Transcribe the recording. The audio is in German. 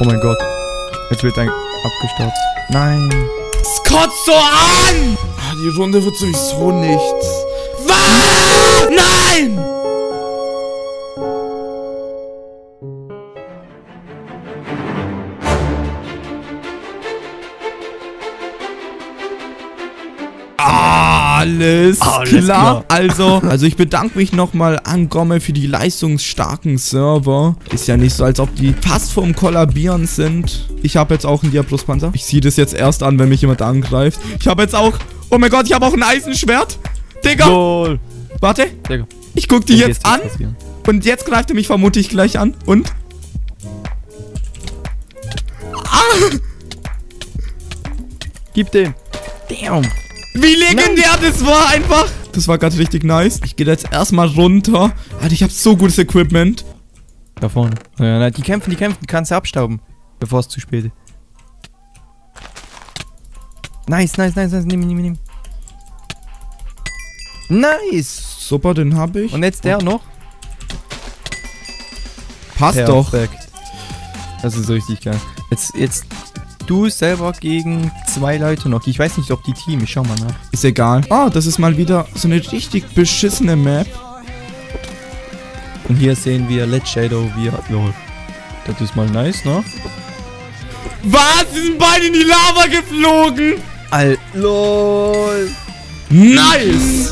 Oh mein Gott. Jetzt wird ein abgestürzt. Nein. Es kotzt so an! Ach, die Runde wird sowieso nichts. Was? Nein! Alles klar. Also ich bedanke mich nochmal an Gomme für die leistungsstarken Server. Ist ja nicht so, als ob die fast vorm Kollabieren sind. Ich habe jetzt auch einen Diablos Panzer. Ich sehe das jetzt erst an, wenn mich jemand angreift. Ich habe jetzt auch... Oh mein Gott, ich habe auch ein Eisenschwert. Digga. Lol. Warte. Digga. Ich gucke die jetzt an. Und jetzt greift er mich vermutlich gleich an. Und? Ah. Gib den. Damn. Wie legendär das war einfach. Das war gerade richtig nice. Ich gehe da jetzt erstmal runter. Alter, ich habe so gutes Equipment. Da vorne. Ja, die kämpfen. Kannst du abstauben, bevor es zu spät ist. Nice. Nimm. Nice. Super, den habe ich. Und jetzt der noch. Passt perfekt. Doch. Das ist richtig geil. Jetzt... Du selber gegen zwei Leute noch. Ich weiß nicht, ob die Team. Ich schau mal nach. Ist egal. Ah, das ist mal wieder so eine richtig beschissene Map. Und hier sehen wir Let's Shadow. Das ist mal nice, ne? Was? Die sind beide in die Lava geflogen? Lol. Nice!